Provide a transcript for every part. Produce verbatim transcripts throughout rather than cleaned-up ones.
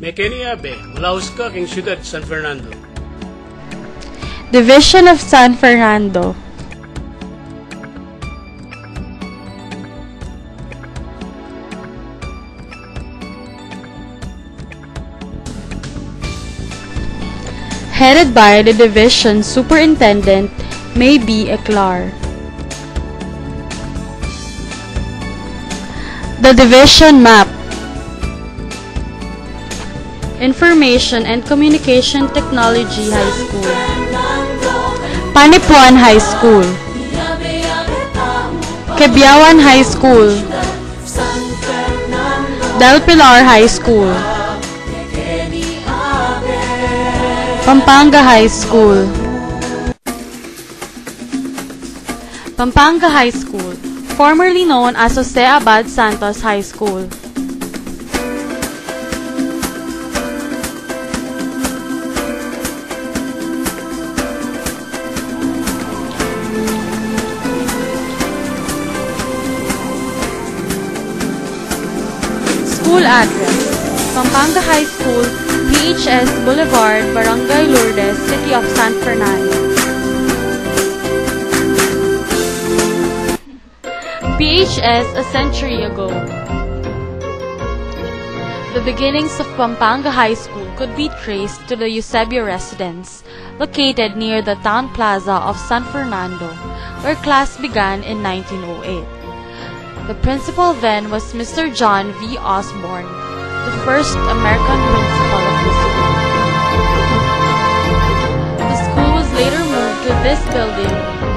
Mekeni Abe, Malauska, King Ciudad, San Fernando. Division of San Fernando. Headed by the Division Superintendent May B. Eclar. The Division Map. Information and Communication Technology High School. Panipuan High School. Kebiyawan High School. Del Pilar High School. Pampanga High School. Pampanga High School, formerly known as Jose Abad Santos High School. School address: Pampanga High School, B H S Boulevard, Barangay Lourdes, City of San Fernando. B H S a century ago. The beginnings of Pampanga High School could be traced to the Eusebio residence, located near the town plaza of San Fernando, where class began in nineteen oh eight. The principal then was Mister John V. Osborne, the first American principal of the school. The school was later moved to this building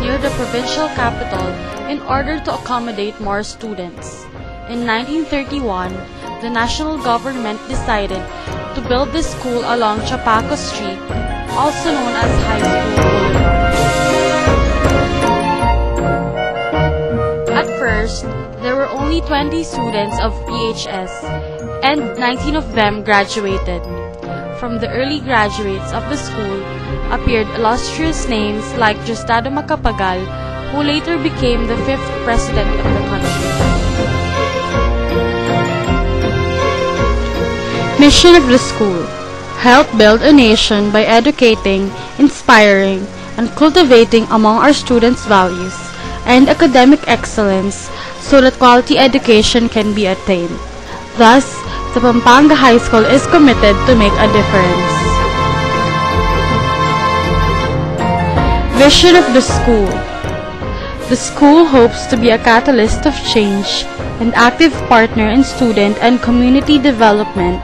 near the provincial capital in order to accommodate more students. In nineteen thirty-one, the national government decided to build the school along Chapaco Street, also known as High School Boulevard. At first, there were only twenty students of B H S, and nineteen of them graduated. From the early graduates of the school appeared illustrious names like Justado Macapagal, who later became the fifth president of the country. Mission of the school: help build a nation by educating, inspiring, and cultivating among our students values and academic excellence so that quality education can be attained. Thus, the Pampanga High School is committed to make a difference. Vision of the school: the school hopes to be a catalyst of change and active partner in student and community development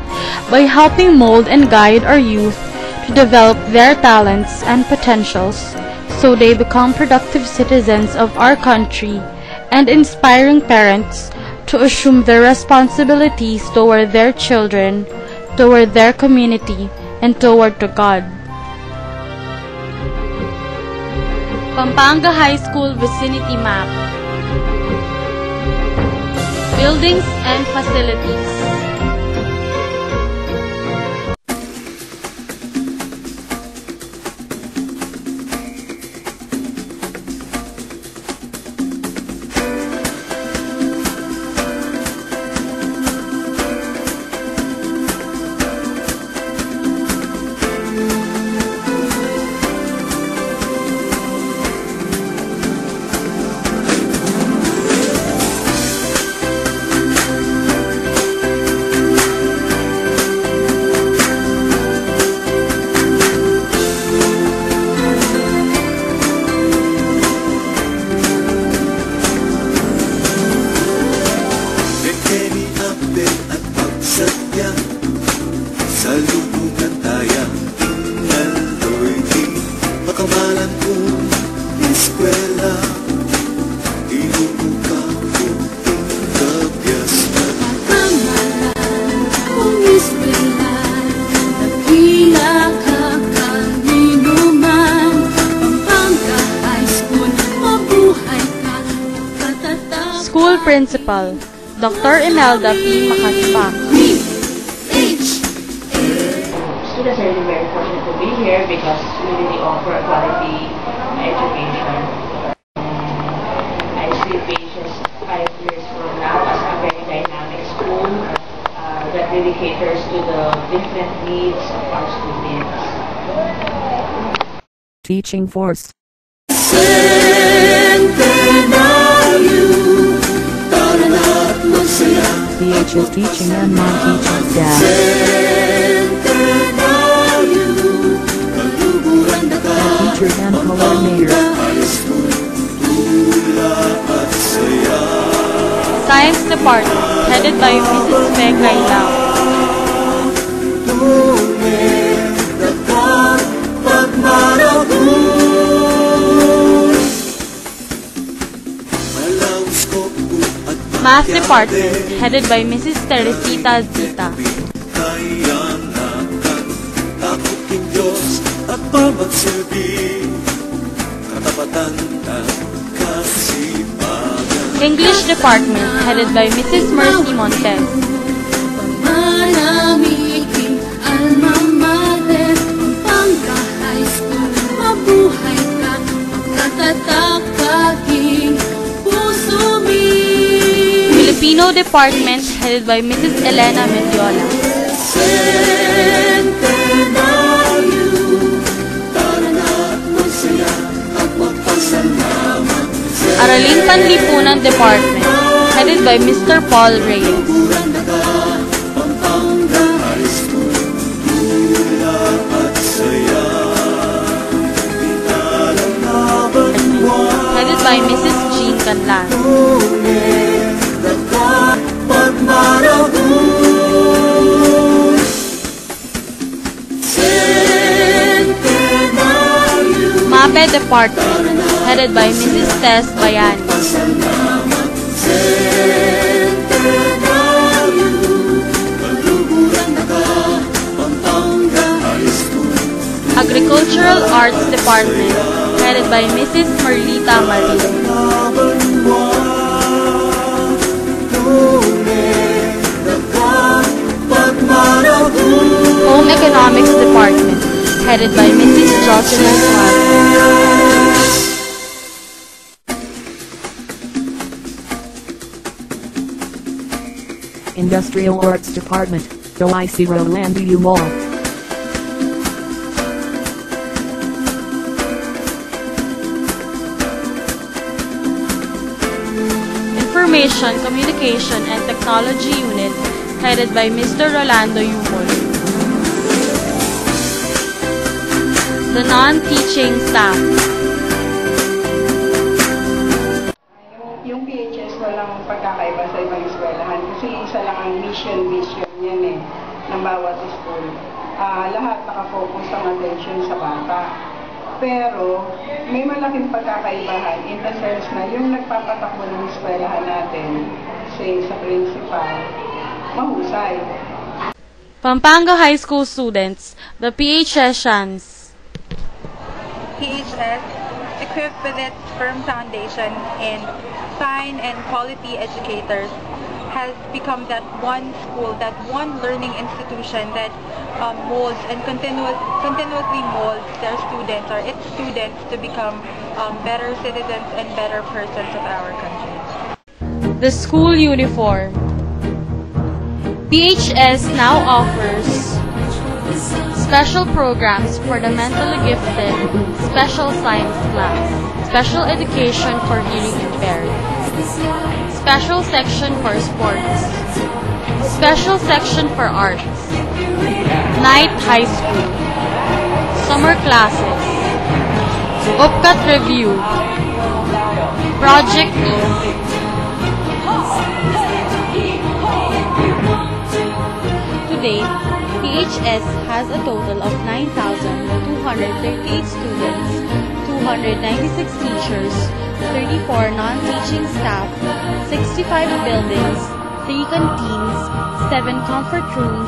by helping mold and guide our youth to develop their talents and potentials so they become productive citizens of our country and inspiring parents to assume their responsibilities toward their children, toward their community, and toward to God. Pampanga High School Vicinity Map. Buildings and facilities. Principal, Doctor Imelda P. Macaspac. Students are really very fortunate to be here because we really offer a quality education. I see B H S five years from now as a very dynamic school, uh, that really caters to the different needs of our students. Teaching force. B H S teaching and non-teaching staff. Teacher and coordinator. Science department headed by Missus Megayla. Math department headed by Missus Teresita Zita. English department headed by Missus Mercy Montez. Pampanga High School, mabuhay ka, magkatatak kaging puso mi. Filipino department headed by Missus Elena Mediola. Araling Panlipunan department headed by Mister Paul Reyes. Headed by Missus Jean Canlas. M A P E department headed by Missus Tess Bayani. Agricultural Arts department headed by Missus Marlita Maril. Home Economics Department, headed by Missus Jocelyn Maril. Industrial Arts Department, D O I C Rolando Yumul. Information, Communication, and Technology Unit, headed by Mister Rolando Yumul. The non-teaching staff. Yung B H S walang pagkakaiba sa ibang eskwelahan kasi isa lang ang mission, mission yan eh, ng bawat school. Uh, lahat nakafocus ang attention sa bata. Pero may malaking pagkakaibahan in the sense na yung nagpapatakbo ng eskwelahan natin, say sa principal, mahusay. Pampanga High School students, the P H S Shans. P H S, equipped with its firm foundation in fine and quality educators, has become that one school, that one learning institution that um, molds and continu continuously molds their students or its students to become um, better citizens and better persons of our country. The school uniform. P H S now offers special programs for the mentally gifted, special science class, special education for hearing impaired, special section for sports, special section for arts, night high school, summer classes, Upcat Review, Project A. Today, P H S has a total of nine thousand two hundred thirty-eight students, two hundred ninety-six teachers, thirty-four non-teaching staff, sixty-five buildings, three canteens, seven comfort rooms,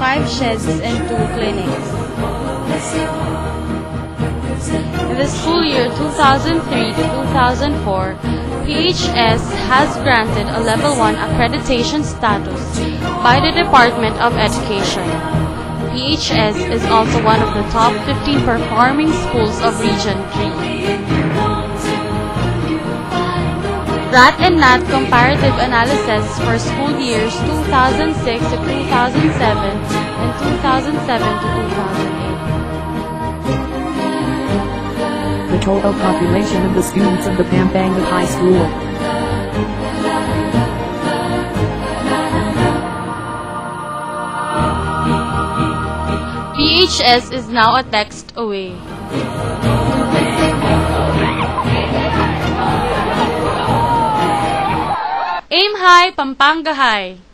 five sheds, and two clinics. In the school year two thousand three to two thousand four, P H S has granted a Level one accreditation status by the Department of Education. P H S is also one of the top fifteen performing schools of Region three. R A T and N A T comparative analysis for school years two thousand six to two thousand seven and two thousand seven to two thousand eight. The total population of the students of the Pampanga High School. B H S is now a text away. Aim high, Pampanga high.